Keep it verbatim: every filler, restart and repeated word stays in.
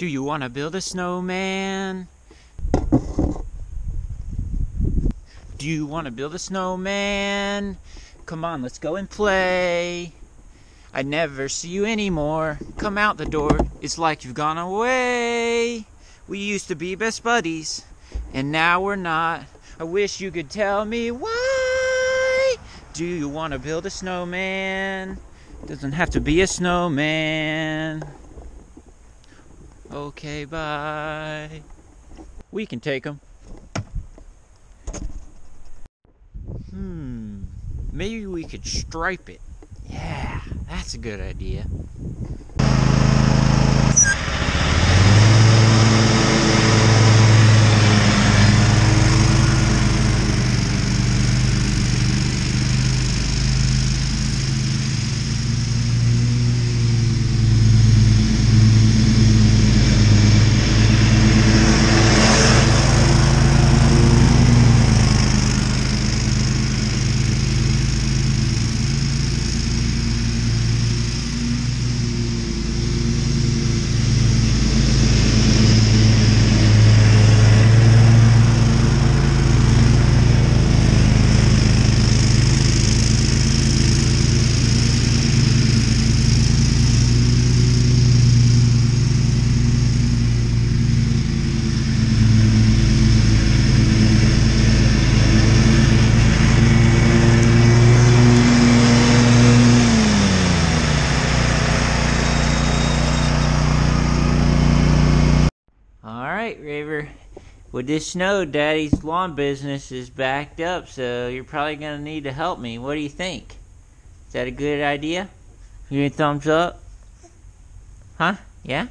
Do you want to build a snowman? Do you want to build a snowman? Come on, let's go and play. I never see you anymore. Come out the door. It's like you've gone away. We used to be best buddies, and now we're not. I wish you could tell me why. Do you want to build a snowman? Doesn't have to be a snowman. Okay, bye. We can take him. Hmm, maybe we could stripe it. Yeah, that's a good idea. Alright, Raver, with this snow, Daddy's lawn business is backed up, so you're probably going to need to help me. What do you think? Is that a good idea? Give me a thumbs up. Huh? Yeah?